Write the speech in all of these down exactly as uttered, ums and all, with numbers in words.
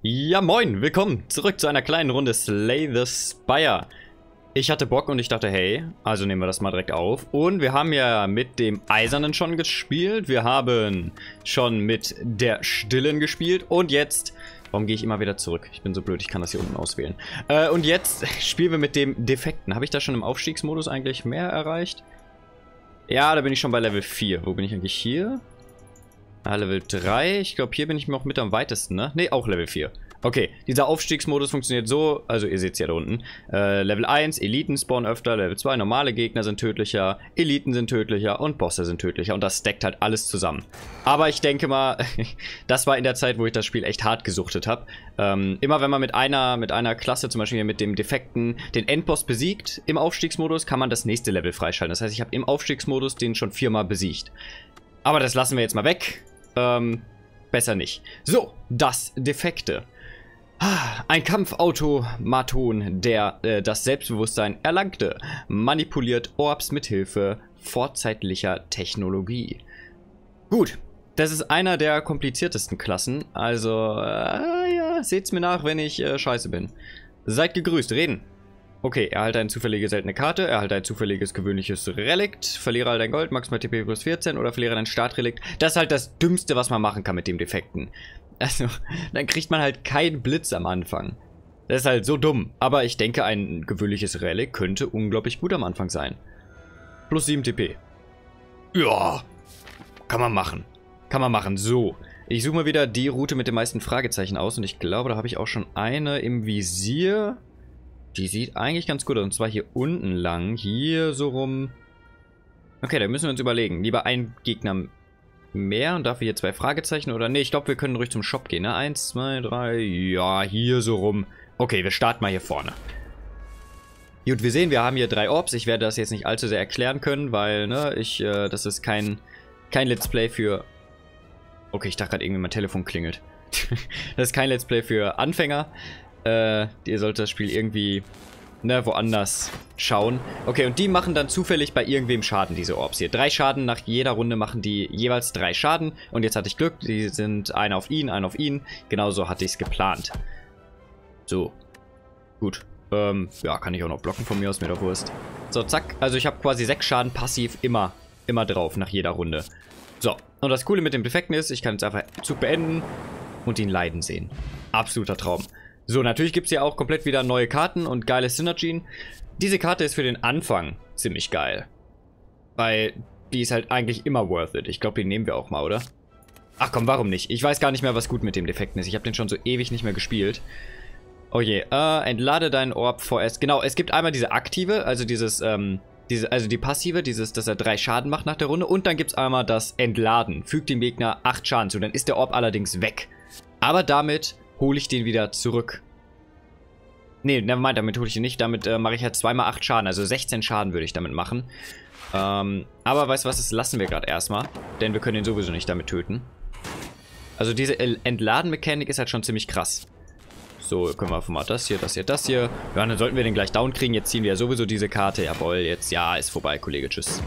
Ja moin, willkommen zurück zu einer kleinen Runde Slay the Spire. Ich hatte Bock und ich dachte, hey, also nehmen wir das mal direkt auf. Und wir haben ja mit dem Eisernen schon gespielt, wir haben schon mit der Stillen gespielt und jetzt... Warum gehe ich immer wieder zurück? Ich bin so blöd, ich kann das hier unten auswählen. Äh, und jetzt spielen wir mit dem Defekten. Habe ich da schon im Aufstiegsmodus eigentlich mehr erreicht? Ja, da bin ich schon bei Level vier. Wo bin ich eigentlich hier? Ah, Level drei. Ich glaube, hier bin ich noch mit am weitesten, ne? Ne, auch Level vier. Okay, dieser Aufstiegsmodus funktioniert so, also ihr seht es ja da unten. Äh, Level eins, Eliten spawnen öfter, Level zwei, normale Gegner sind tödlicher, Eliten sind tödlicher und Bosse sind tödlicher. Und das stackt halt alles zusammen. Aber ich denke mal, das war in der Zeit, wo ich das Spiel echt hart gesuchtet habe. Ähm, immer wenn man mit einer, mit einer Klasse, zum Beispiel mit dem Defekten, den Endboss besiegt im Aufstiegsmodus, kann man das nächste Level freischalten. Das heißt, ich habe im Aufstiegsmodus den schon viermal besiegt. Aber das lassen wir jetzt mal weg. Ähm, besser nicht. So, das Defekte. Ein Kampfautomaton, der äh, das Selbstbewusstsein erlangte, manipuliert Orbs mit Hilfe vorzeitlicher Technologie. Gut, das ist einer der kompliziertesten Klassen, also äh, ja, seht's mir nach, wenn ich äh, scheiße bin. Seid gegrüßt, reden. Okay, erhalte eine zufällige seltene Karte, erhalte ein zufälliges gewöhnliches Relikt, verliere all dein Gold, maximal T P plus vierzehn oder verliere dein Startrelikt. Das ist halt das Dümmste, was man machen kann mit dem Defekten. Also, dann kriegt man halt keinen Blitz am Anfang. Das ist halt so dumm. Aber ich denke, ein gewöhnliches Relikt könnte unglaublich gut am Anfang sein. Plus sieben T P. Ja, kann man machen. Kann man machen, so. Ich suche mal wieder die Route mit den meisten Fragezeichen aus. Und ich glaube, da habe ich auch schon eine im Visier... Die sieht eigentlich ganz gut aus. Und zwar hier unten lang. Hier so rum. Okay, da müssen wir uns überlegen. Lieber ein Gegner mehr und dafür hier zwei Fragezeichen. Oder nee, ich glaube, wir können ruhig zum Shop gehen. Ne? Eins, zwei, drei. Ja, hier so rum. Okay, wir starten mal hier vorne. Gut, wir sehen, wir haben hier drei Orbs. Ich werde das jetzt nicht allzu sehr erklären können, weil, ne, ich, äh, das ist kein, kein Let's Play für... Okay, ich dachte gerade irgendwie, mein Telefon klingelt. Das ist kein Let's Play für Anfänger. Äh, ihr solltet das Spiel irgendwie, ne, woanders schauen. Okay, und die machen dann zufällig bei irgendwem Schaden, diese Orbs hier. Drei Schaden nach jeder Runde machen die jeweils drei Schaden. Und jetzt hatte ich Glück, die sind einer auf ihn, einer auf ihn. Genauso hatte ich es geplant. So. Gut. Ähm, ja, kann ich auch noch blocken von mir aus, mir doch Wurst. So, zack. Also ich habe quasi sechs Schaden passiv immer, immer drauf nach jeder Runde. So. Und das Coole mit dem Defekten ist, ich kann jetzt einfach Zug beenden und ihn leiden sehen. Absoluter Traum. So, natürlich gibt es ja auch komplett wieder neue Karten und geile Synergien. Diese Karte ist für den Anfang ziemlich geil. Weil die ist halt eigentlich immer worth it. Ich glaube, die nehmen wir auch mal, oder? Ach komm, warum nicht? Ich weiß gar nicht mehr, was gut mit dem Defekten ist. Ich habe den schon so ewig nicht mehr gespielt. Oh je, äh, entlade deinen Orb vorerst. Genau, es gibt einmal diese aktive, also dieses, ähm, diese, also die passive, dieses, dass er drei Schaden macht nach der Runde. Und dann gibt es einmal das Entladen. Fügt dem Gegner acht Schaden zu. Dann ist der Orb allerdings weg. Aber damit... hole ich den wieder zurück. Ne, nevermind, damit hole ich ihn nicht. Damit äh, mache ich halt zwei mal acht Schaden. Also sechzehn Schaden würde ich damit machen. Ähm, aber weißt du was, das lassen wir gerade erstmal. Denn wir können ihn sowieso nicht damit töten. Also diese Entladen-Mechanik ist halt schon ziemlich krass. So, können wir einfach mal das hier, das hier, das hier. Ja, dann sollten wir den gleich down kriegen. Jetzt ziehen wir ja sowieso diese Karte. Jawohl, jetzt, ja, ist vorbei, Kollege. Tschüss.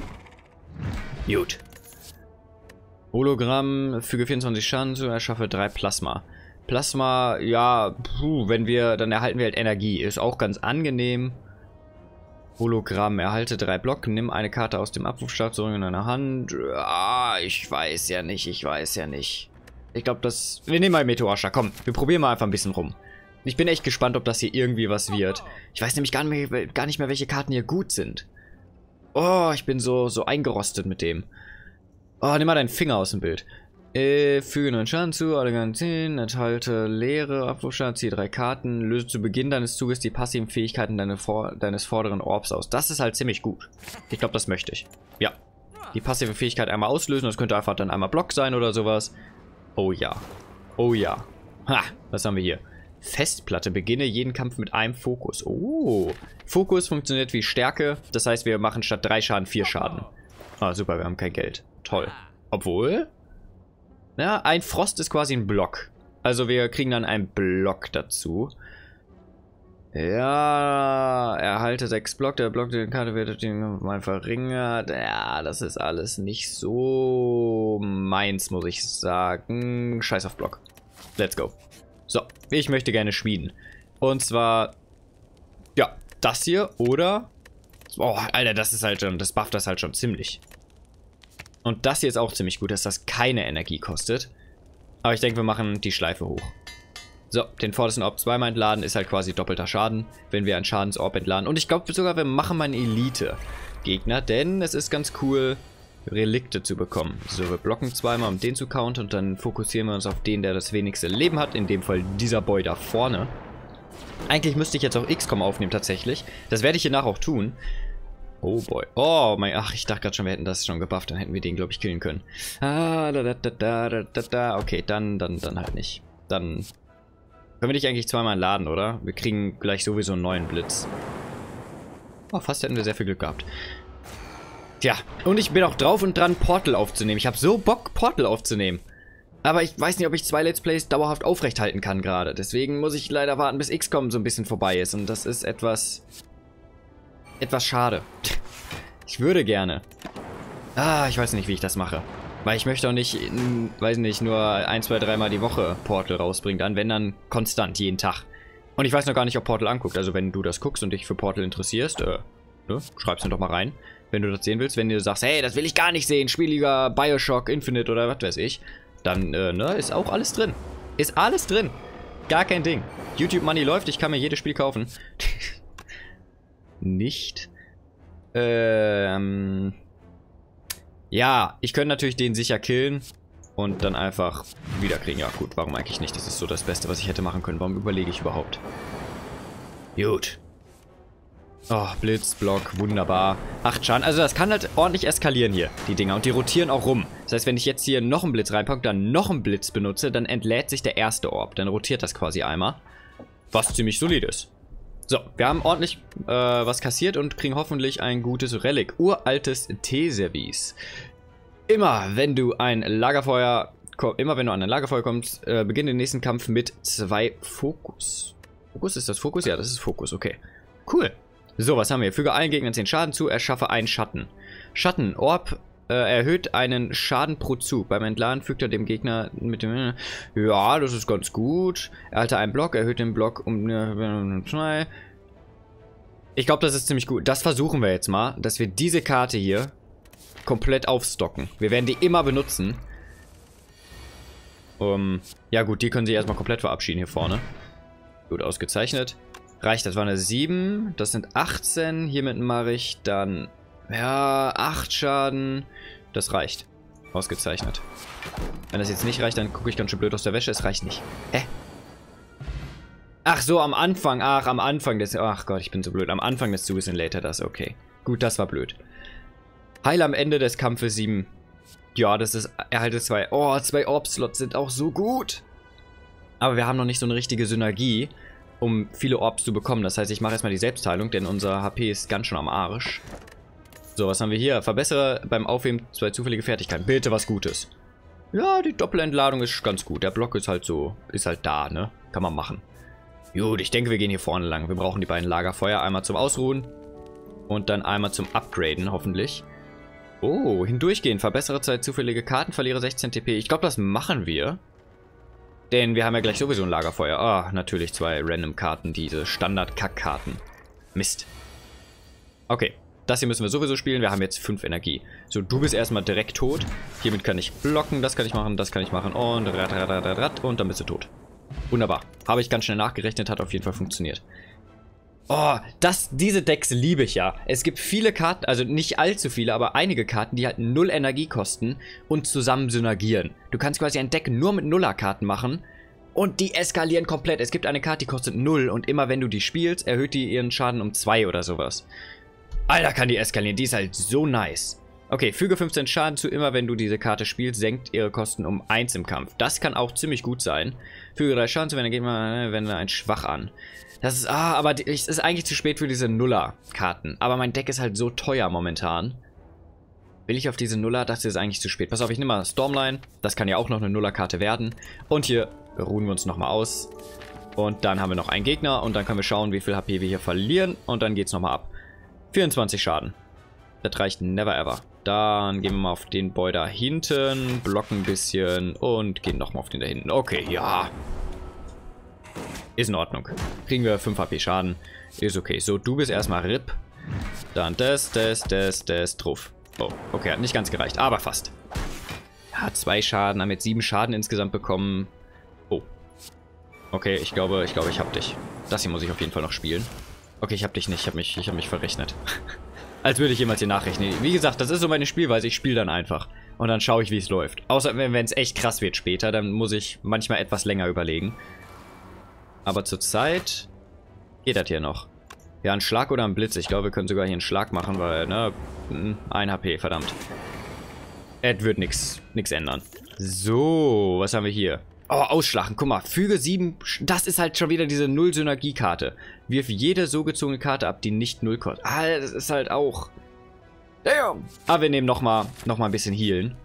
Gut. Hologramm, füge vierundzwanzig Schaden zu, erschaffe drei Plasma. Plasma, ja, puh, wenn wir, dann erhalten wir halt Energie. Ist auch ganz angenehm. Hologramm, erhalte drei Block, nimm eine Karte aus dem Abwurfstab zurück in deiner Hand. Ah, ich weiß ja nicht, ich weiß ja nicht. Ich glaube, das... Wir nehmen mal Meteorscha, komm, wir probieren mal einfach ein bisschen rum. Ich bin echt gespannt, ob das hier irgendwie was wird. Ich weiß nämlich gar nicht mehr, gar nicht mehr welche Karten hier gut sind. Oh, ich bin so, so eingerostet mit dem. Oh, nimm mal deinen Finger aus dem Bild. Äh, füge neuen Schaden zu, alle ganz hin, enthalte leere Abwurfschaden, ziehe drei Karten, löse zu Beginn deines Zuges die passiven Fähigkeiten deine vor, deines vorderen Orbs aus. Das ist halt ziemlich gut. Ich glaube, das möchte ich. Ja. Die passive Fähigkeit einmal auslösen, das könnte einfach dann einmal Block sein oder sowas. Oh ja. Oh ja. Ha, was haben wir hier? Festplatte, beginne jeden Kampf mit einem Fokus. Oh. Fokus funktioniert wie Stärke, das heißt, wir machen statt drei Schaden vier Schaden. Ah, super, wir haben kein Geld. Toll. Obwohl... Ja, ein Frost ist quasi ein Block. Also wir kriegen dann einen Block dazu. Ja, erhalte sechs Block. Der Block, der Karte wird mal verringert. Ja, das ist alles nicht so meins, muss ich sagen. Scheiß auf Block. Let's go. So, ich möchte gerne schmieden. Und zwar, ja, das hier oder... Oh, Alter, das ist halt schon, das bufft das halt schon ziemlich. Und das hier ist auch ziemlich gut, dass das keine Energie kostet. Aber ich denke, wir machen die Schleife hoch. So, den vordersten Orb zweimal entladen ist halt quasi doppelter Schaden, wenn wir einen Schadensorb entladen. Und ich glaube sogar, wir machen mal einen Elite-Gegner, denn es ist ganz cool, Relikte zu bekommen. So, wir blocken zweimal, um den zu countern, und dann fokussieren wir uns auf den, der das wenigste Leben hat. In dem Fall dieser Boy da vorne. Eigentlich müsste ich jetzt auch X COM aufnehmen, tatsächlich. Das werde ich hiernach auch tun. Oh boy. Oh mein, ach, ich dachte gerade schon, wir hätten das schon gebufft. Dann hätten wir den, glaube ich, killen können. Ah, da, da, da, da, da, da. Okay, dann, dann, dann halt nicht. Dann können wir dich eigentlich zweimal laden, oder? Wir kriegen gleich sowieso einen neuen Blitz. Oh, fast hätten wir sehr viel Glück gehabt. Tja, und ich bin auch drauf und dran, Portal aufzunehmen. Ich habe so Bock, Portal aufzunehmen. Aber ich weiß nicht, ob ich zwei Let's Plays dauerhaft aufrechthalten kann gerade. Deswegen muss ich leider warten, bis X COM so ein bisschen vorbei ist. Und das ist etwas... etwas schade. Ich würde gerne. Ah, ich weiß nicht, wie ich das mache. Weil ich möchte auch nicht, in, weiß nicht, nur ein, zwei, dreimal die Woche Portal rausbringen. Dann, wenn dann, konstant, jeden Tag. Und ich weiß noch gar nicht, ob Portal anguckt. Also, wenn du das guckst und dich für Portal interessierst, äh, ne, schreib's mir doch mal rein. Wenn du das sehen willst, wenn du sagst, hey, das will ich gar nicht sehen, spiel lieber Bioshock Infinite oder was weiß ich, dann, äh, ne, ist auch alles drin. Ist alles drin. Gar kein Ding. YouTube Money läuft, ich kann mir jedes Spiel kaufen. Nicht. Ähm. Ja, ich könnte natürlich den sicher killen und dann einfach wiederkriegen. Ja, gut, warum eigentlich nicht? Das ist so das Beste, was ich hätte machen können. Warum überlege ich überhaupt? Gut. Oh, Blitzblock, wunderbar. acht Schaden. Also das kann halt ordentlich eskalieren hier, die Dinger. Und die rotieren auch rum. Das heißt, wenn ich jetzt hier noch einen Blitz reinpacke, dann noch einen Blitz benutze, dann entlädt sich der erste Orb. Dann rotiert das quasi einmal. Was ziemlich solid ist. So, wir haben ordentlich äh, was kassiert und kriegen hoffentlich ein gutes Relic. Uraltes Teeservice. Immer wenn du ein Lagerfeuer, immer wenn du an ein Lagerfeuer kommst, äh, beginne den nächsten Kampf mit zwei Fokus. Fokus, ist das Fokus? Ja, das ist Fokus, okay. Cool. So, was haben wir hier? Füge allen Gegnern zehn Schaden zu, erschaffe einen Schatten. Schatten, Orb äh, erhöht einen Schaden pro Zug. Beim Entladen fügt er dem Gegner mit dem... Ja, das ist ganz gut. Erhalte einen Block, erhöht den Block um... Ich glaube, das ist ziemlich gut. Das versuchen wir jetzt mal, dass wir diese Karte hier komplett aufstocken. Wir werden die immer benutzen. Um, ja gut, die können sich erstmal komplett verabschieden hier vorne. Gut, ausgezeichnet. Reicht, das war eine sieben. Das sind achtzehn. Hiermit mache ich dann, ja, acht Schaden. Das reicht. Ausgezeichnet. Wenn das jetzt nicht reicht, dann gucke ich ganz schön blöd aus der Wäsche. Es reicht nicht. Hä? Ach so, am Anfang. Ach, am Anfang des... Ach Gott, ich bin so blöd. Am Anfang des Zuges in Later das. Okay. Gut, das war blöd. Heil am Ende des Kampfes sieben. Ja, das ist... Erhalte zwei. Oh, zwei Orb-Slots sind auch so gut. Aber wir haben noch nicht so eine richtige Synergie, um viele Orbs zu bekommen. Das heißt, ich mache erstmal die Selbstheilung, denn unser H P ist ganz schön am Arsch. So, was haben wir hier? Verbessere beim Aufheben zwei zufällige Fertigkeiten. Bitte was Gutes. Ja, die Doppelentladung ist ganz gut. Der Block ist halt so, ist halt da, ne? Kann man machen. Gut, ich denke, wir gehen hier vorne lang. Wir brauchen die beiden Lagerfeuer. Einmal zum Ausruhen und dann einmal zum Upgraden, hoffentlich. Oh, hindurchgehen. Verbessere zwei zufällige Karten, verliere sechzehn T P. Ich glaube, das machen wir. Denn wir haben ja gleich sowieso ein Lagerfeuer. Ah, oh, natürlich zwei Random-Karten, diese Standard-Kack-Karten. Mist. Okay, das hier müssen wir sowieso spielen. Wir haben jetzt fünf Energie. So, du bist erstmal direkt tot. Hiermit kann ich blocken, das kann ich machen, das kann ich machen und rat, rat, rat, rat, und dann bist du tot. Wunderbar. Habe ich ganz schnell nachgerechnet, hat auf jeden Fall funktioniert. Oh, das, diese Decks liebe ich ja. Es gibt viele Karten, also nicht allzu viele, aber einige Karten, die halt null Energie kosten und zusammen synergieren. Du kannst quasi ein Deck nur mit Nuller-Karten machen und die eskalieren komplett. Es gibt eine Karte, die kostet null und immer wenn du die spielst, erhöht die ihren Schaden um zwei oder sowas. Alter, kann die eskalieren, die ist halt so nice. Okay, füge fünfzehn Schaden zu, immer wenn du diese Karte spielst, senkt ihre Kosten um eins im Kampf. Das kann auch ziemlich gut sein. Füge drei Schaden zu, wenn er geht mal, wenn er einen schwach an. Das ist, ah, aber es ist eigentlich zu spät für diese Nuller-Karten. Aber mein Deck ist halt so teuer momentan. Will ich auf diese Nuller? Das ist eigentlich zu spät. Pass auf, ich nehme mal Stormline. Das kann ja auch noch eine Nuller-Karte werden. Und hier ruhen wir uns nochmal aus. Und dann haben wir noch einen Gegner. Und dann können wir schauen, wie viel H P wir hier verlieren. Und dann geht's nochmal ab. vierundzwanzig Schaden. Das reicht never ever. Dann gehen wir mal auf den Boy da hinten. Blocken ein bisschen. Und gehen nochmal auf den da hinten. Okay, ja. Ist in Ordnung. Kriegen wir fünf H P Schaden. Ist okay. So, du bist erstmal R I P. Dann das, das, das, das, drauf. Oh, okay, hat nicht ganz gereicht, aber fast. Hat zwei Schaden, haben jetzt sieben Schaden insgesamt bekommen. Oh. Okay, ich glaube, ich glaube, ich hab dich. Das hier muss ich auf jeden Fall noch spielen. Okay, ich hab dich nicht, ich hab mich, ich hab mich verrechnet. Als würde ich jemals hier nachrechnen. Wie gesagt, das ist so meine Spielweise, ich spiele dann einfach. Und dann schaue ich, wie es läuft. Außer, wenn es echt krass wird später, dann muss ich manchmal etwas länger überlegen. Aber zurzeit geht das hier noch. Ja, ein Schlag oder ein Blitz. Ich glaube, wir können sogar hier einen Schlag machen, weil, ne, ein H P, verdammt. Ed wird nichts ändern. So, was haben wir hier? Oh, ausschlagen, guck mal, füge sieben... Das ist halt schon wieder diese Null-Synergie-Karte. Wirf jede so gezogene Karte ab, die nicht null kostet. Ah, das ist halt auch... Damn! Aber wir nehmen nochmal noch mal ein bisschen Healen.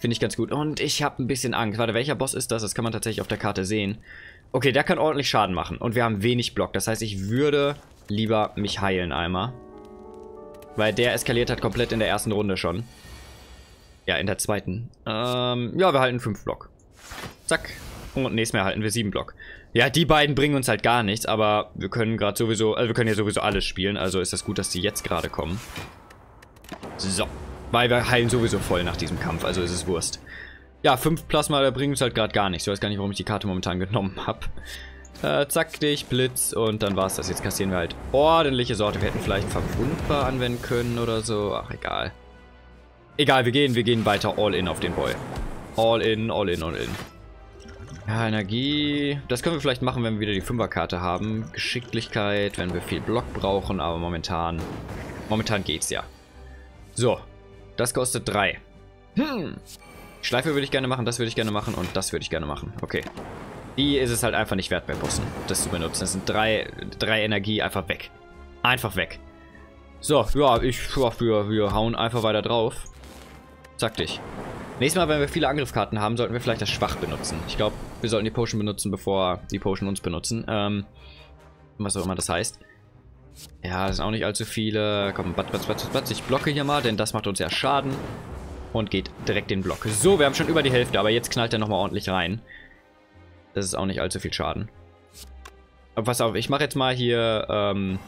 Finde ich ganz gut. Und ich habe ein bisschen Angst. Warte, welcher Boss ist das? Das kann man tatsächlich auf der Karte sehen. Okay, der kann ordentlich Schaden machen. Und wir haben wenig Block. Das heißt, ich würde... lieber mich heilen einmal. Weil der eskaliert hat komplett in der ersten Runde schon. Ja, in der zweiten. Ähm, ja, wir halten fünf Block. Zack. Und nächstes Mal halten wir sieben Block. Ja, die beiden bringen uns halt gar nichts, aber wir können gerade sowieso, also wir können ja sowieso alles spielen, also ist das gut, dass die jetzt gerade kommen. So. Weil wir heilen sowieso voll nach diesem Kampf, also ist es Wurst. Ja, fünf Plasma, da bringen uns halt gerade gar nichts. Ich weiß gar nicht, warum ich die Karte momentan genommen habe. Äh, zack dich, Blitz und dann war's das. Jetzt kassieren wir halt ordentliche Sorte. Wir hätten vielleicht verwundbar anwenden können oder so. Ach, egal. Egal, wir gehen, wir gehen weiter all in auf den Boy. All in, all in, all in. Ja, Energie. Das können wir vielleicht machen, wenn wir wieder die Fünferkarte haben. Geschicklichkeit, wenn wir viel Block brauchen, aber momentan... Momentan geht's ja. So. Das kostet drei. Hm. Schleife würde ich gerne machen, das würde ich gerne machen und das würde ich gerne machen. Okay. Die ist es halt einfach nicht wert bei Bossen, das zu benutzen. Das sind drei, drei Energie einfach weg. Einfach weg. So, ja, ich, ja, wir, wir hauen einfach weiter drauf. Zack dich. Nächstes Mal, wenn wir viele Angriffskarten haben, sollten wir vielleicht das Schwach benutzen. Ich glaube, wir sollten die Potion benutzen, bevor die Potion uns benutzen. Ähm, was auch immer das heißt. Ja, das sind auch nicht allzu viele. Komm, batz, batz, batz, batz. Ich blocke hier mal, denn das macht uns ja Schaden. Und geht direkt den Block. So, wir haben schon über die Hälfte, aber jetzt knallt er nochmal ordentlich rein. Das ist auch nicht allzu viel Schaden. Aber pass auf, ich mache jetzt mal hier ähm,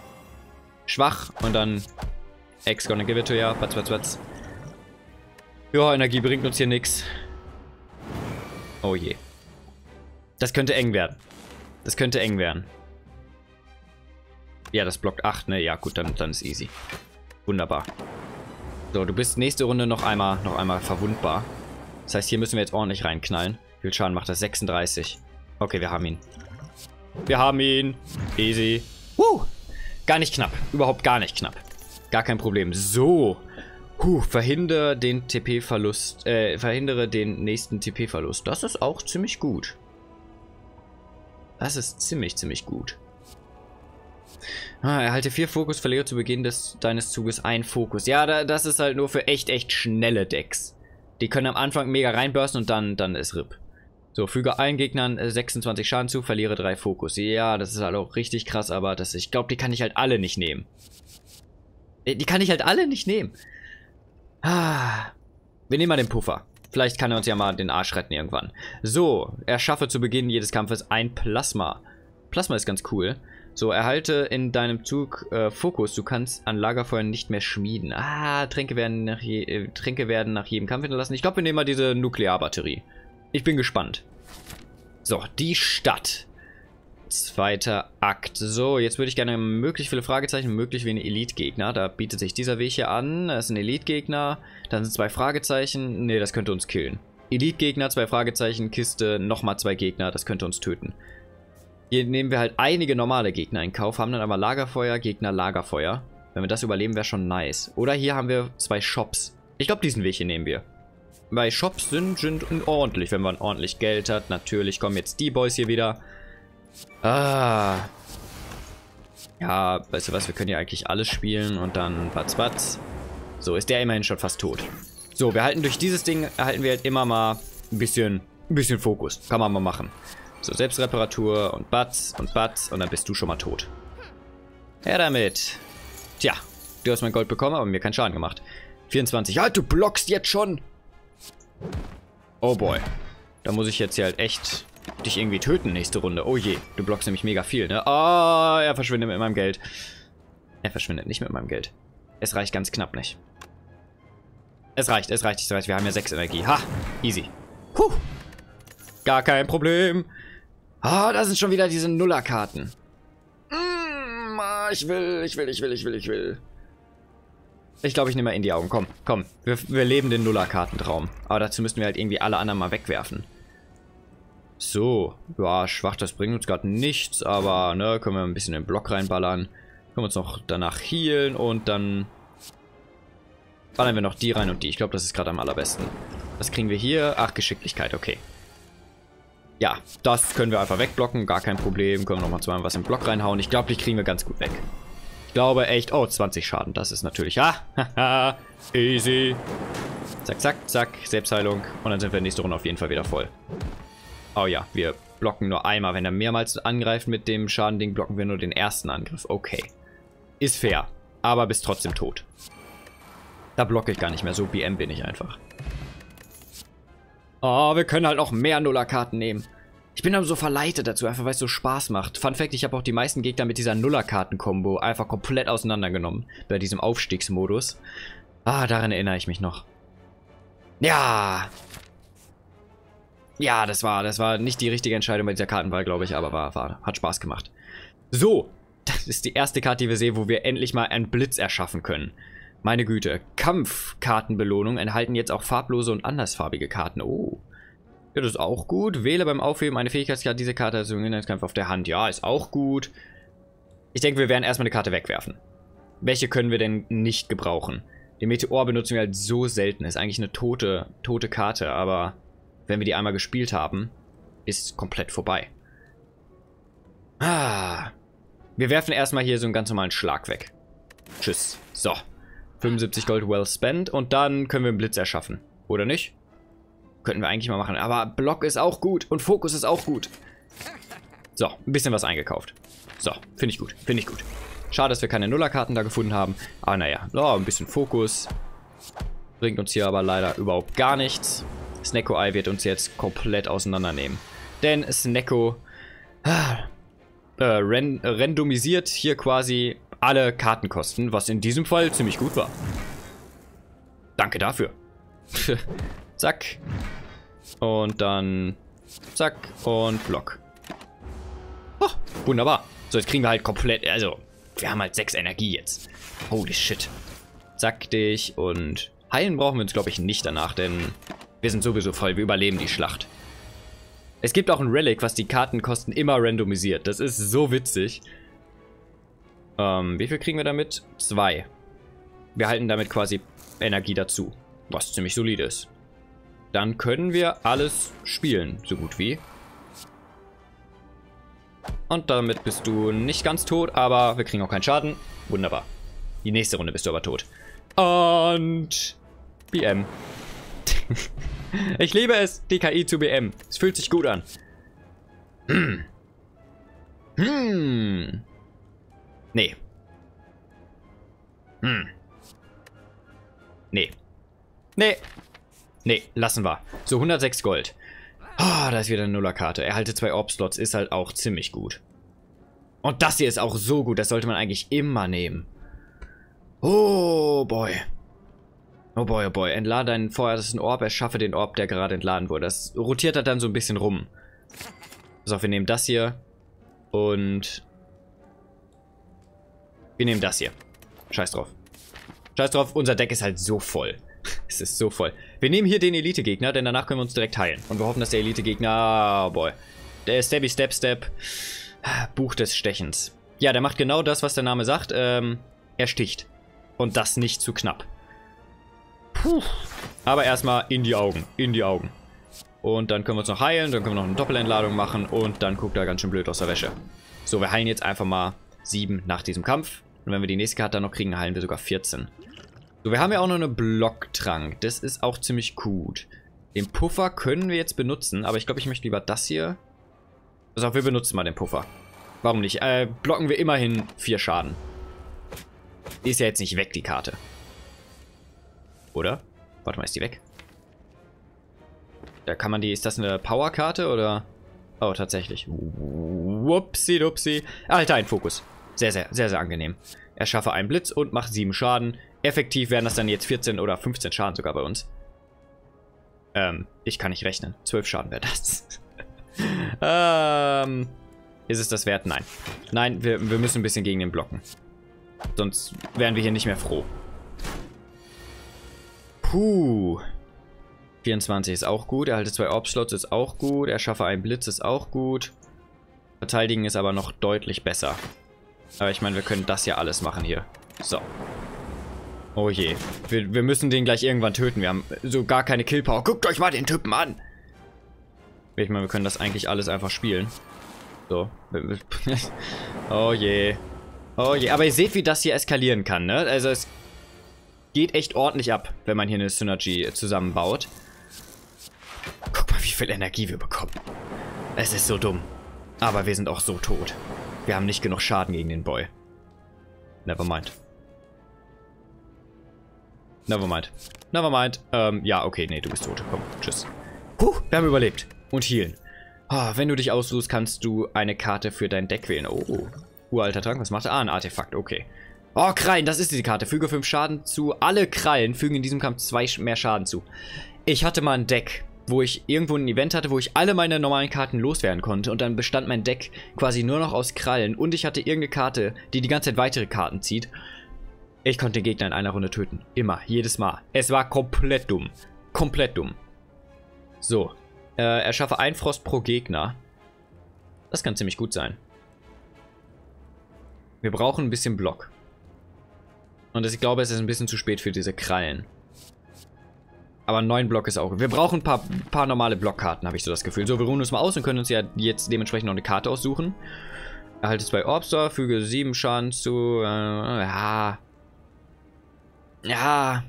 schwach und dann X gonna give it to ya. Batz, batz, batz. Ja, Energie bringt uns hier nichts. Oh je. Das könnte eng werden. Das könnte eng werden. Ja, das blockt acht, ne? Ja, gut, dann, dann ist easy. Wunderbar. So, du bist nächste Runde noch einmal, noch einmal verwundbar. Das heißt, hier müssen wir jetzt ordentlich reinknallen. Wie viel Schaden macht das? sechsunddreißig. Okay, wir haben ihn. Wir haben ihn. Easy. Woo! Gar nicht knapp. Überhaupt gar nicht knapp. Gar kein Problem. So. Huh, verhindere den T P-Verlust. Äh, verhindere den nächsten T P-Verlust. Das ist auch ziemlich gut. Das ist ziemlich, ziemlich gut. Ah, erhalte vier Fokus, verliere zu Beginn des, deines Zuges ein Fokus. Ja, da, das ist halt nur für echt, echt schnelle Decks. Die können am Anfang mega reinbursten und dann, dann ist R I P. So, füge allen Gegnern sechsundzwanzig Schaden zu, verliere drei Fokus. Ja, das ist halt auch richtig krass, aber das, ich glaube, die kann ich halt alle nicht nehmen. Die kann ich halt alle nicht nehmen. Ah. Wir nehmen mal den Puffer. Vielleicht kann er uns ja mal den Arsch retten irgendwann. So, erschaffe zu Beginn jedes Kampfes ein Plasma. Plasma ist ganz cool. So, erhalte in deinem Zug äh, Fokus. Du kannst an Lagerfeuern nicht mehr schmieden. Ah, Tränke werden nach, je äh, Tränke werden nach jedem Kampf hinterlassen. Ich glaube, wir nehmen mal diese Nuklearbatterie. Ich bin gespannt. So, die Stadt. Zweiter Akt. So, jetzt würde ich gerne möglichst viele Fragezeichen, möglichst wenig Elite-Gegner. Da bietet sich dieser Weg hier an. Das ist ein Elite-Gegner. Dann sind zwei Fragezeichen. Ne, das könnte uns killen. Elite-Gegner, zwei Fragezeichen, Kiste, nochmal zwei Gegner. Das könnte uns töten. Hier nehmen wir halt einige normale Gegner in Kauf, haben dann aber Lagerfeuer, Gegner, Lagerfeuer. Wenn wir das überleben, wäre schon nice. Oder hier haben wir zwei Shops. Ich glaube, diesen Weg hier nehmen wir. Weil Shops sind, sind ordentlich, wenn man ordentlich Geld hat. Natürlich kommen jetzt die Boys hier wieder. Ah. Ja, weißt du was, wir können ja eigentlich alles spielen und dann batz, batz. So, ist der immerhin schon fast tot. So, wir halten durch dieses Ding, erhalten wir halt immer mal ein bisschen, ein bisschen Fokus. Kann man mal machen. So, Selbstreparatur und Batz und Batz und dann bist du schon mal tot. Her damit. Tja, du hast mein Gold bekommen, aber mir keinen Schaden gemacht. vierundzwanzig. Halt, du blockst jetzt schon. Oh boy. Da muss ich jetzt hier halt echt dich irgendwie töten nächste Runde. Oh je, du blockst nämlich mega viel, ne? Ah, er verschwindet mit meinem Geld. Er verschwindet nicht mit meinem Geld. Es reicht ganz knapp nicht. Es reicht, es reicht, es reicht. Wir haben ja sechs Energie. Ha, easy. Puh. Gar kein Problem. Ah, da sind schon wieder diese Nullerkarten. Mm, ich will, ich will, ich will, ich will, ich will. Ich glaube, ich nehme mal in die Augen. Komm, komm. Wir, wir leben den Nullerkartentraum. Aber dazu müssen wir halt irgendwie alle anderen mal wegwerfen. So. Ja, schwach, das bringt uns gerade nichts. Aber, ne, können wir ein bisschen in den Block reinballern. Können wir uns noch danach healen. Und dann ballern wir noch die rein und die. Ich glaube, das ist gerade am allerbesten. Was kriegen wir hier? Ach, Geschicklichkeit. Okay. Ja, das können wir einfach wegblocken. Gar kein Problem. Können wir nochmal zweimal was in den Block reinhauen. Ich glaube, die kriegen wir ganz gut weg. Ich glaube echt... Oh, zwanzig Schaden. Das ist natürlich... Ah, haha. Easy. Zack, zack, zack. Selbstheilung. Und dann sind wir nächste Runde auf jeden Fall wieder voll. Oh ja, wir blocken nur einmal. Wenn er mehrmals angreift mit dem Schadending, blocken wir nur den ersten Angriff. Okay. Ist fair. Aber bist trotzdem tot. Da blocke ich gar nicht mehr. So B M bin ich einfach. Oh, wir können halt auch mehr Nullerkarten nehmen. Ich bin aber so verleitet dazu, einfach weil es so Spaß macht. Fun Fact, ich habe auch die meisten Gegner mit dieser Nullerkarten-Kombo einfach komplett auseinandergenommen. Bei diesem Aufstiegsmodus. Ah, daran erinnere ich mich noch. Ja. Ja, das war, das war nicht die richtige Entscheidung bei dieser Kartenwahl, glaube ich, aber war, war, hat Spaß gemacht. So, das ist die erste Karte, die wir sehen, wo wir endlich mal einen Blitz erschaffen können. Meine Güte, Kampfkartenbelohnung enthalten jetzt auch farblose und andersfarbige Karten. Oh. Ja, das ist auch gut. Wähle beim Aufheben eine Fähigkeitskarte. Diese Karte hat einen Hinderniskampf auf der Hand. Ja, ist auch gut. Ich denke, wir werden erstmal eine Karte wegwerfen. Welche können wir denn nicht gebrauchen? Den Meteor benutzen wir halt so selten. Ist eigentlich eine tote, tote Karte, aber wenn wir die einmal gespielt haben, ist komplett vorbei. Ah. Wir werfen erstmal hier so einen ganz normalen Schlag weg. Tschüss. So. fünfundsiebzig Gold well spent und dann können wir einen Blitz erschaffen. Oder nicht? Könnten wir eigentlich mal machen. Aber Block ist auch gut. Und Fokus ist auch gut. So, ein bisschen was eingekauft. So, finde ich gut. Finde ich gut. Schade, dass wir keine Nullerkarten da gefunden haben. Aber naja, so, ein bisschen Fokus. Bringt uns hier aber leider überhaupt gar nichts. Snecko Eye wird uns jetzt komplett auseinandernehmen. Denn Snecko ah, äh, ran, äh, randomisiert hier quasi alle Kartenkosten, was in diesem Fall ziemlich gut war. Danke dafür. Zack. Und dann zack und Block. Oh, wunderbar. So, jetzt kriegen wir halt komplett, also, wir haben halt sechs Energie jetzt. Holy shit. Zack dich und heilen brauchen wir uns, glaube ich, nicht danach, denn wir sind sowieso voll, wir überleben die Schlacht. Es gibt auch ein Relic, was die Kartenkosten immer randomisiert. Das ist so witzig. Ähm, wie viel kriegen wir damit? Zwei. Wir halten damit quasi Energie dazu, was ziemlich solide ist. Dann können wir alles spielen, so gut wie. Und damit bist du nicht ganz tot, aber wir kriegen auch keinen Schaden. Wunderbar. Die nächste Runde bist du aber tot. Und B M. Ich liebe es, die K I zu B M. Es fühlt sich gut an. Hm. Hm. Nee. Hm. Nee. Nee. Ne, lassen wir. So, hundertsechs Gold. Oh, da ist wieder eine Nullerkarte. Erhalte zwei Orb-Slots, ist halt auch ziemlich gut. Und das hier ist auch so gut, das sollte man eigentlich immer nehmen. Oh, boy. Oh, boy, oh, boy. Entlade deinen vorherrschen Orb, erschaffe den Orb, der gerade entladen wurde. Das rotiert er dann so ein bisschen rum. So, wir nehmen das hier. Und wir nehmen das hier. Scheiß drauf. Scheiß drauf, unser Deck ist halt so voll. Es ist so voll. Wir nehmen hier den Elite-Gegner, denn danach können wir uns direkt heilen. Und wir hoffen, dass der Elite-Gegner... Oh boy. Der Stabby-Step-Step. Buch des Stechens. Ja, der macht genau das, was der Name sagt. Ähm, er sticht. Und das nicht zu knapp. Puh. Aber erstmal in die Augen. In die Augen. Und dann können wir uns noch heilen. Dann können wir noch eine Doppelentladung machen. Und dann guckt er ganz schön blöd aus der Wäsche. So, wir heilen jetzt einfach mal sieben nach diesem Kampf. Und wenn wir die nächste Karte dann noch kriegen, heilen wir sogar vierzehn. So, wir haben ja auch noch eine Blocktrank. Das ist auch ziemlich gut. Den Puffer können wir jetzt benutzen, aber ich glaube, ich möchte lieber das hier. Also, wir benutzen mal den Puffer. Warum nicht? Äh, blocken wir immerhin vier Schaden. Die ist ja jetzt nicht weg, die Karte. Oder? Warte mal, ist die weg? Da kann man die... Ist das eine Powerkarte oder... Oh, tatsächlich. Wupsi-dupsi. Alter, ein Fokus. Sehr, sehr, sehr, sehr angenehm. Erschaffe einen Blitz und macht sieben Schaden. Effektiv wären das dann jetzt vierzehn oder fünfzehn Schaden sogar bei uns. Ähm, ich kann nicht rechnen. zwölf Schaden wäre das. ähm, ist es das wert? Nein. Nein, wir, wir müssen ein bisschen gegen den blocken. Sonst wären wir hier nicht mehr froh. Puh. vierundzwanzig ist auch gut. Erhalte zwei Orb-Slots ist auch gut. Erschaffe einen Blitz ist auch gut. Verteidigen ist aber noch deutlich besser. Aber ich meine, wir können das ja alles machen hier. So. Oh je. Wir, wir müssen den gleich irgendwann töten. Wir haben so gar keine Killpower. Guckt euch mal den Typen an! Ich meine, wir können das eigentlich alles einfach spielen. So. Oh je. Oh je. Aber ihr seht, wie das hier eskalieren kann, ne? Also es geht echt ordentlich ab, wenn man hier eine Synergy zusammenbaut. Guck mal, wie viel Energie wir bekommen. Es ist so dumm. Aber wir sind auch so tot. Wir haben nicht genug Schaden gegen den Boy. Nevermind. Nevermind. Nevermind. Ähm, ja, okay, nee, du bist tot. Komm, tschüss. Puh, wir haben überlebt. Und healen. Oh, wenn du dich ausruhst, kannst du eine Karte für dein Deck wählen. Oh, oh. Uralter Trank, was macht er? Ah, ein Artefakt, okay. Oh, Krallen, das ist diese Karte. Füge fünf Schaden zu. Alle Krallen fügen in diesem Kampf zwei mehr Schaden zu. Ich hatte mal ein Deck, wo ich irgendwo ein Event hatte, wo ich alle meine normalen Karten loswerden konnte. Und dann bestand mein Deck quasi nur noch aus Krallen. Und ich hatte irgendeine Karte, die die ganze Zeit weitere Karten zieht. Ich konnte den Gegner in einer Runde töten. Immer, jedes Mal. Es war komplett dumm. Komplett dumm. So. Äh, erschaffe einen Frost pro Gegner. Das kann ziemlich gut sein. Wir brauchen ein bisschen Block. Und ich glaube, es ist ein bisschen zu spät für diese Krallen. Aber neun Block ist auch. Wir brauchen ein paar, paar normale Blockkarten, habe ich so das Gefühl. So, wir ruhen uns mal aus und können uns ja jetzt dementsprechend noch eine Karte aussuchen. Erhalte zwei Orbster, füge sieben Schaden zu. Äh, ja. Ja.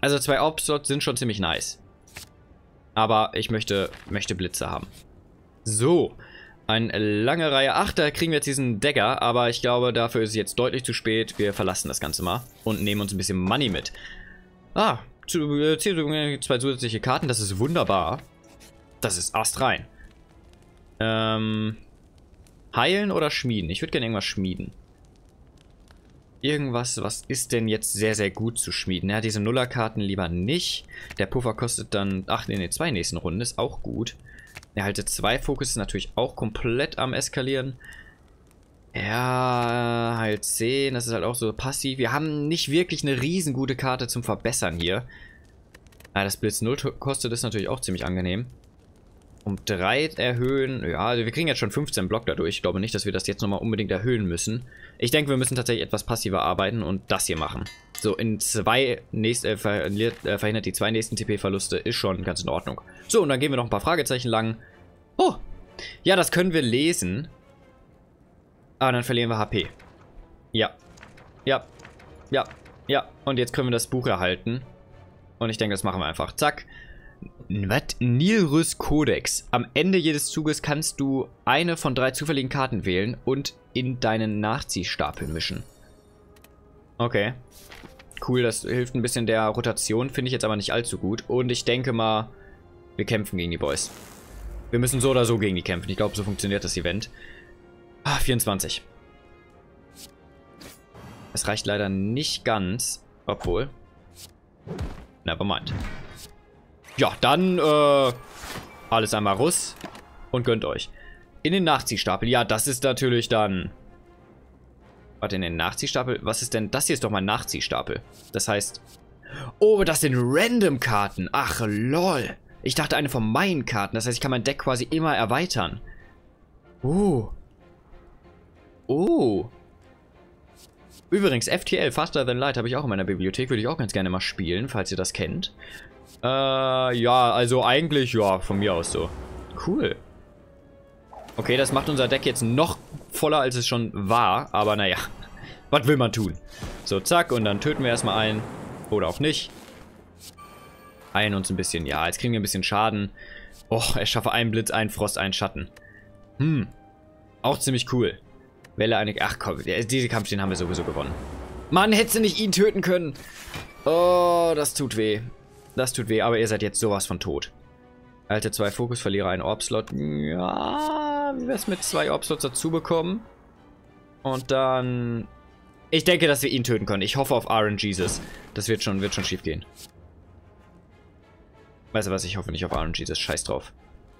Also zwei Orbster sind schon ziemlich nice. Aber ich möchte, möchte Blitze haben. So. Eine lange Reihe. Ach, da kriegen wir jetzt diesen Dagger. Aber ich glaube, dafür ist es jetzt deutlich zu spät. Wir verlassen das Ganze mal und nehmen uns ein bisschen Money mit. Ah. Zwei zusätzliche Karten, das ist wunderbar. Das ist astrein. Ähm, heilen oder schmieden? Ich würde gerne irgendwas schmieden. Irgendwas, was ist denn jetzt sehr, sehr gut zu schmieden? Ja, diese Nullerkarten lieber nicht. Der Puffer kostet dann... Ach, nee, nee, zwei nächsten Runden ist auch gut. Erhalte zwei Fokus ist natürlich auch komplett am Eskalieren. Ja, halt zehn, das ist halt auch so passiv. Wir haben nicht wirklich eine riesengute Karte zum Verbessern hier. Ja, das Blitz null kostet ist natürlich auch ziemlich angenehm. Um drei erhöhen. Ja, also wir kriegen jetzt schon fünfzehn Block dadurch. Ich glaube nicht, dass wir das jetzt nochmal unbedingt erhöhen müssen. Ich denke, wir müssen tatsächlich etwas passiver arbeiten und das hier machen. So, in zwei nächst, äh, verliert, äh, verhindert die zwei nächsten T P-Verluste ist schon ganz in Ordnung. So, und dann gehen wir noch ein paar Fragezeichen lang. Oh, ja, das können wir lesen. Ah, dann verlieren wir H P. Ja. Ja. Ja. Ja. Und jetzt können wir das Buch erhalten. Und ich denke, das machen wir einfach. Zack. Was? Nilrüs-Kodex. Am Ende jedes Zuges kannst du eine von drei zufälligen Karten wählen und in deinen Nachziehstapel mischen. Okay. Cool, das hilft ein bisschen der Rotation. Finde ich jetzt aber nicht allzu gut. Und ich denke mal, wir kämpfen gegen die Boys. Wir müssen so oder so gegen die kämpfen. Ich glaube, so funktioniert das Event. Ah, vierundzwanzig. Das reicht leider nicht ganz. Obwohl. Nevermind. Ja, dann, äh, alles einmal Russ. Und gönnt euch. In den Nachziehstapel. Ja, das ist natürlich dann... Warte, in den Nachziehstapel? Was ist denn... Das hier ist doch mein Nachziehstapel. Das heißt... Oh, das sind Random-Karten. Ach, lol. Ich dachte, eine von meinen Karten. Das heißt, ich kann mein Deck quasi immer erweitern. Uh... Oh. Übrigens, F T L, Faster Than Light, habe ich auch in meiner Bibliothek. Würde ich auch ganz gerne mal spielen, falls ihr das kennt. Äh, ja, also eigentlich, ja, von mir aus so. Cool. Okay, das macht unser Deck jetzt noch voller, als es schon war. Aber naja, was will man tun? So, zack, und dann töten wir erstmal einen. Oder auch nicht. Heilen uns ein bisschen. Ja, jetzt kriegen wir ein bisschen Schaden. Oh, ich schaffe einen Blitz, einen Frost, einen Schatten. Hm. Auch ziemlich cool. Welle eine... Ach komm, diese Kampf, den haben wir sowieso gewonnen. Mann, hättest du nicht ihn töten können. Oh, das tut weh. Das tut weh, aber ihr seid jetzt sowas von tot. Alte zwei Fokusverlierer, ein Orb-Slot. Ja, wie wär's mit zwei Orb-Slots dazu bekommen? Und dann... Ich denke, dass wir ihn töten können. Ich hoffe auf R N G-sus. Das wird schon, wird schon schief gehen. Weißt du was, ich hoffe nicht auf R N G-sus. Scheiß drauf.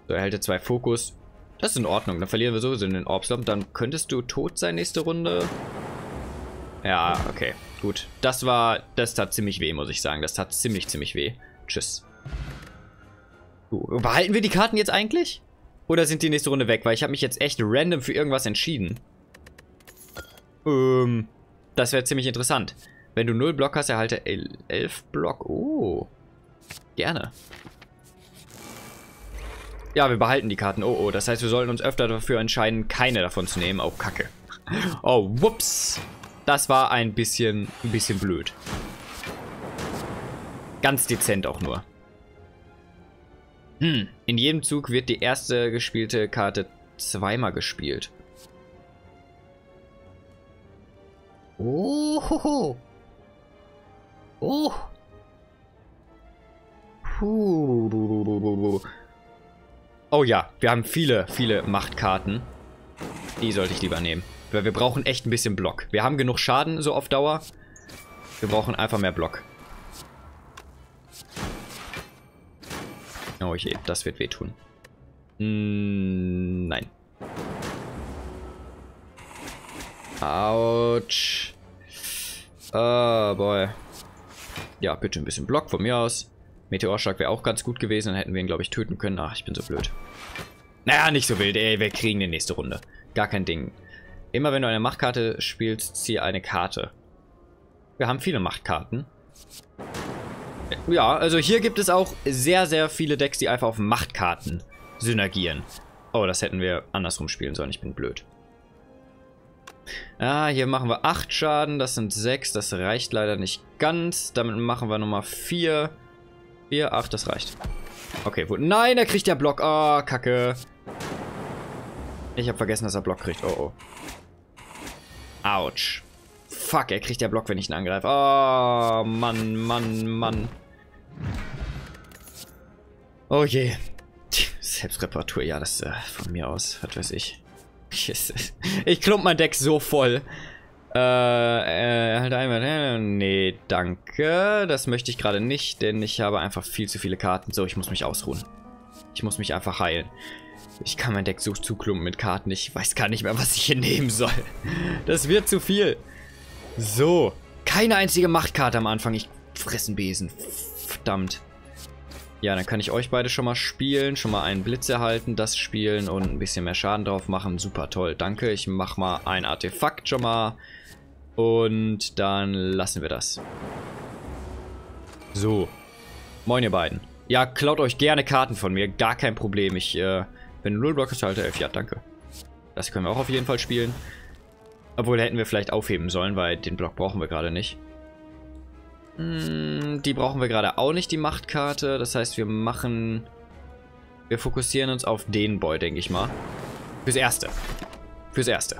So, erhalte zwei Fokus. Das ist in Ordnung. Dann verlieren wir sowieso den Orb-Slot. Dann könntest du tot sein nächste Runde. Ja, okay. Gut. Das war... Das tat ziemlich weh, muss ich sagen. Das tat ziemlich, ziemlich weh. Tschüss. Uh, behalten wir die Karten jetzt eigentlich? Oder sind die nächste Runde weg? Weil ich habe mich jetzt echt random für irgendwas entschieden. Ähm, das wäre ziemlich interessant. Wenn du null Block hast, erhalte elf Block. Oh, gerne. Ja, wir behalten die Karten. Oh, oh, das heißt, wir sollten uns öfter dafür entscheiden, keine davon zu nehmen. Oh, Kacke. Oh, whoops. Das war ein bisschen, ein bisschen blöd. Ganz dezent auch nur. Hm, in jedem Zug wird die erste gespielte Karte zweimal gespielt. Oh, ho, ho. Oh. Puh. Oh ja, wir haben viele, viele Machtkarten. Die sollte ich lieber nehmen. Weil wir brauchen echt ein bisschen Block. Wir haben genug Schaden so auf Dauer. Wir brauchen einfach mehr Block. Oh je, das wird wehtun. Mm, nein. Autsch. Oh boy. Ja, bitte ein bisschen Block von mir aus. Meteorschlag wäre auch ganz gut gewesen. Dann hätten wir ihn, glaube ich, töten können. Ach, ich bin so blöd. Naja, nicht so wild. Ey, wir kriegen die nächste Runde. Gar kein Ding. Immer wenn du eine Machtkarte spielst, ziehe eine Karte. Wir haben viele Machtkarten. Ja, also hier gibt es auch sehr, sehr viele Decks, die einfach auf Machtkarten synergieren. Oh, das hätten wir andersrum spielen sollen. Ich bin blöd. Ah, hier machen wir acht Schaden. Das sind sechs. Das reicht leider nicht ganz. Damit machen wir nochmal vier. vier, acht, das reicht. Okay, wo, nein, er kriegt der Block. Ah, Kacke. Ich habe vergessen, dass er Block kriegt. Oh, oh. Autsch. Fuck, er kriegt ja Block, wenn ich ihn angreife. Oh, Mann, Mann, Mann. Oh je. Selbstreparatur, ja, das äh, von mir aus. Was weiß ich. Ich klump mein Deck so voll. Äh, äh, halt einmal. Äh, nee, danke. Das möchte ich gerade nicht, denn ich habe einfach viel zu viele Karten. So, ich muss mich ausruhen. Ich muss mich einfach heilen. Ich kann mein Deck so zuklumpen mit Karten. Ich weiß gar nicht mehr, was ich hier nehmen soll. Das wird zu viel. So, keine einzige Machtkarte am Anfang. Ich fressen Besen. Verdammt. Ja, dann kann ich euch beide schon mal spielen. Schon mal einen Blitz erhalten, das spielen und ein bisschen mehr Schaden drauf machen. Super toll, danke. Ich mache mal ein Artefakt schon mal. Und dann lassen wir das. So. Moin ihr beiden. Ja, klaut euch gerne Karten von mir. Gar kein Problem. Ich, äh, wenn du null Block hast, halte elf. Ja, danke. Das können wir auch auf jeden Fall spielen. Obwohl, hätten wir vielleicht aufheben sollen, weil den Block brauchen wir gerade nicht. Hm, die brauchen wir gerade auch nicht, die Machtkarte. Das heißt, wir machen... Wir fokussieren uns auf den Boy, denke ich mal. Fürs Erste. Fürs Erste.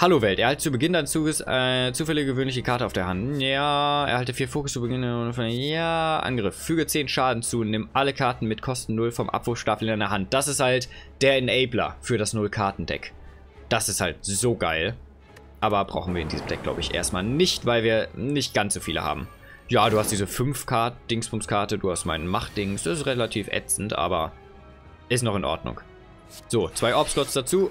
Hallo Welt, erhalte zu Beginn deines Zuges äh, zufällige gewöhnliche Karte auf der Hand. Ja, erhalte vier Fokus zu Beginn. Ja, Angriff. Füge zehn Schaden zu und nimm alle Karten mit Kosten null vom Abwurfstapel in deiner Hand. Das ist halt der Enabler für das null-Karten-Deck. Das ist halt so geil. Aber brauchen wir in diesem Deck, glaube ich, erstmal nicht, weil wir nicht ganz so viele haben. Ja, du hast diese fünf-Karte-Dingsbums-Karte, du hast meinen Macht-Dings. Das ist relativ ätzend, aber ist noch in Ordnung. So, zwei Orb-Slots dazu.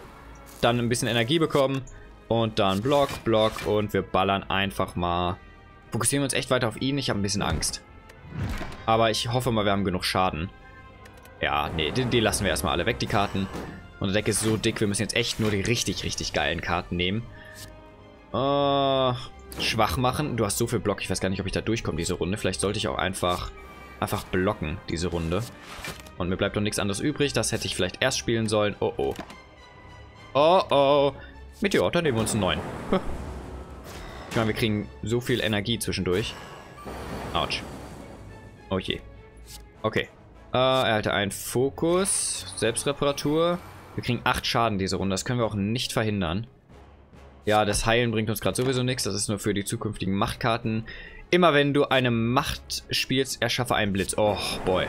Dann ein bisschen Energie bekommen. Und dann Block, Block. Und wir ballern einfach mal. Fokussieren wir uns echt weiter auf ihn. Ich habe ein bisschen Angst. Aber ich hoffe mal, wir haben genug Schaden. Ja, nee, die, die lassen wir erstmal alle weg, die Karten. Unser Deck ist so dick, wir müssen jetzt echt nur die richtig, richtig geilen Karten nehmen. Uh, schwach machen. Du hast so viel Block. Ich weiß gar nicht, ob ich da durchkomme diese Runde. Vielleicht sollte ich auch einfach, einfach blocken diese Runde. Und mir bleibt doch nichts anderes übrig. Das hätte ich vielleicht erst spielen sollen. Oh, oh. Oh, oh. Meteor, dann nehmen wir uns einen neuen. Ich meine, wir kriegen so viel Energie zwischendurch. Autsch. Oh je. Okay. Uh, er hatte einen Fokus. Selbstreparatur. Wir kriegen acht Schaden diese Runde. Das können wir auch nicht verhindern. Ja, das Heilen bringt uns gerade sowieso nichts. Das ist nur für die zukünftigen Machtkarten. Immer wenn du eine Macht spielst, erschaffe einen Blitz. Oh, boy.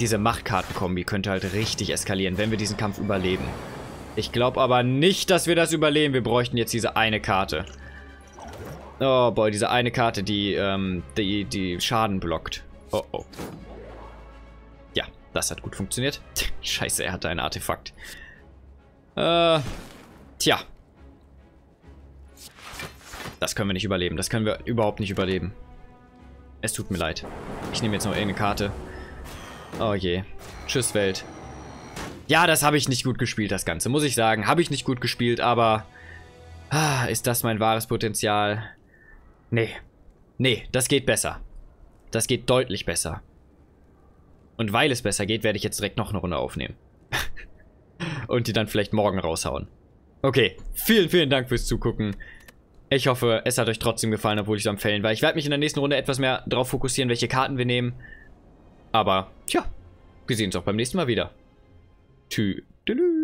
diese Machtkartenkombi könnte halt richtig eskalieren, wenn wir diesen Kampf überleben. Ich glaube aber nicht, dass wir das überleben. Wir bräuchten jetzt diese eine Karte. Oh boy, diese eine Karte, die, ähm, die, die Schaden blockt. Oh oh. Ja, das hat gut funktioniert. Scheiße, er hatte ein Artefakt. Äh, tja. Das können wir nicht überleben. Das können wir überhaupt nicht überleben. Es tut mir leid. Ich nehme jetzt noch irgendeine Karte. Oh je. Tschüss, Welt. Ja, das habe ich nicht gut gespielt, das Ganze. Muss ich sagen, habe ich nicht gut gespielt, aber... Ah, ist das mein wahres Potenzial? Nee. Nee, das geht besser. Das geht deutlich besser. Und weil es besser geht, werde ich jetzt direkt noch eine Runde aufnehmen. Und die dann vielleicht morgen raushauen. Okay, vielen, vielen Dank fürs Zugucken. Ich hoffe, es hat euch trotzdem gefallen, obwohl ich so am Fällen war. Ich werde mich in der nächsten Runde etwas mehr darauf fokussieren, welche Karten wir nehmen. Aber, tja, wir sehen uns auch beim nächsten Mal wieder. Tschüss.